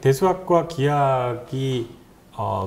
대수학과 기하학이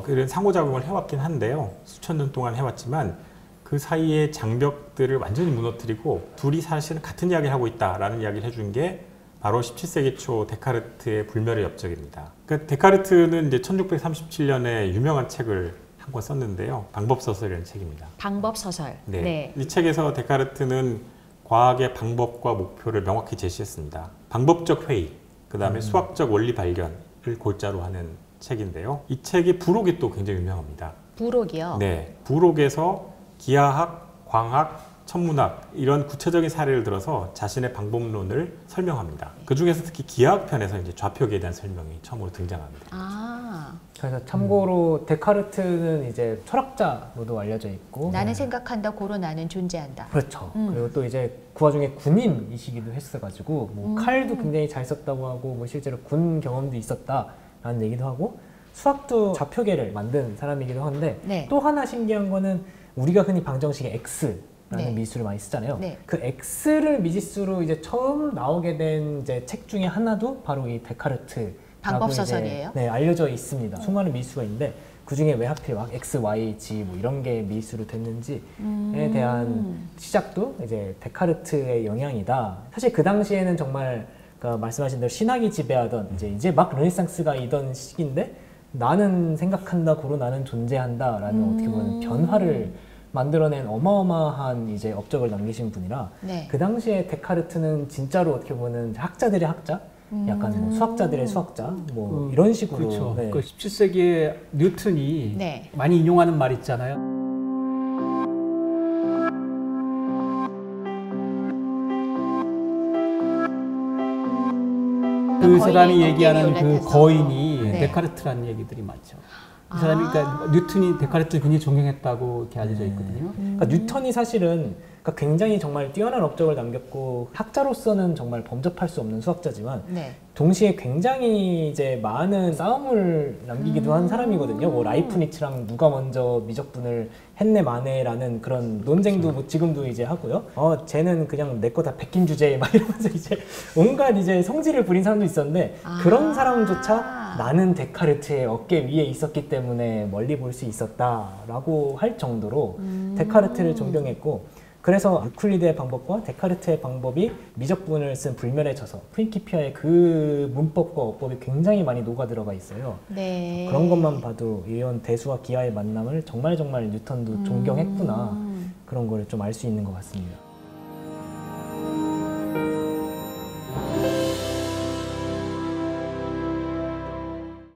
그런 상호작용을 해왔긴 한데요. 수천 년 동안 해왔지만 그 사이에 장벽들을 완전히 무너뜨리고 둘이 사실은 같은 이야기를 하고 있다라는 이야기를 해준 게 바로 17세기 초 데카르트의 불멸의 업적입니다. 그러니까 데카르트는 이제 1637년에 유명한 책을 한 권 썼는데요. 방법서설이라는 책입니다. 방법서설. 네. 네. 이 책에서 데카르트는 과학의 방법과 목표를 명확히 제시했습니다. 방법적 회의, 그 다음에 수학적 원리 발견을 골자로 하는 책인데요. 이 책의 부록이 또 굉장히 유명합니다. 부록이요? 네. 부록에서 기하학, 광학, 천문학 이런 구체적인 사례를 들어서 자신의 방법론을 설명합니다. 그 중에서 특히 기하학 편에서 이제 좌표계에 대한 설명이 처음으로 등장합니다. 아. 그래서 참고로 데카르트는 이제 철학자로도 알려져 있고 나는 생각한다, 고로 나는 존재한다. 그렇죠. 그리고 또 이제 그 와중에 군인이시기도 했어가지고 뭐 칼도 굉장히 잘 썼다고 하고 뭐 실제로 군 경험도 있었다라는 얘기도 하고 수학도 좌표계를 만든 사람이기도 한데 네. 또 하나 신기한 거는 우리가 흔히 방정식의 X라는 네. 미지수를 많이 쓰잖아요. 네. 그 X를 미지수로 이제 처음 나오게 된 이제 책 중에 하나도 바로 이 데카르트 방법서설이에요? 네, 알려져 있습니다. 수많은 미지수가 있는데 그 중에 왜 하필 막 X, Y, G 뭐 이런 게 미지수로 됐는지에 대한 시작도 이제 데카르트의 영향이다. 사실 그 당시에는 정말 그러니까 말씀하신 대로 신학이 지배하던 이제 막 르네상스가 이던 시기인데 나는 생각한다, 고로 나는 존재한다 라는 어떻게 보면 변화를 만들어낸 어마어마한 이제 업적을 남기신 분이라 네. 그 당시에 데카르트는 진짜로 어떻게 보면 학자들의 학자? 약간 뭐 수학자들의 수학자? 뭐 이런 식으로 그렇죠. 네. 그 17세기에 뉴턴이 네. 많이 인용하는 말 있잖아요. 그 사람이 얘기하는 그 거인이 네. 데카르트라는 얘기들이 많죠. 이 사람이 그러니까 뉴턴이 데카르트를 굉장히 존경했다고 이렇게 알려져 있거든요. 그러니까 뉴턴이 사실은 그러니까 굉장히 정말 뛰어난 업적을 남겼고 학자로서는 정말 범접할 수 없는 수학자지만 네. 동시에 굉장히 이제 많은 싸움을 남기기도 한 사람이거든요. 뭐 라이프니츠랑 누가 먼저 미적분을 했네 마네라는 그런 논쟁도 뭐 지금도 이제 하고요. 쟤는 그냥 내 거 다 베낀 주제 막 이러면서 이제 온갖 이제 성질을 부린 사람도 있었는데 그런 사람조차 나는 데카르트의 어깨 위에 있었기 때문에 멀리 볼 수 있었다라고 할 정도로 데카르트를 존경했고 그래서 유클리드의 방법과 데카르트의 방법이 미적분을 쓴 불멸의 저서 프린키피아의 그 문법과 어법이 굉장히 많이 녹아들어가 있어요. 네. 그런 것만 봐도 이런 대수와 기하의 만남을 정말 뉴턴도 존경했구나 그런 거를 좀 알 수 있는 것 같습니다.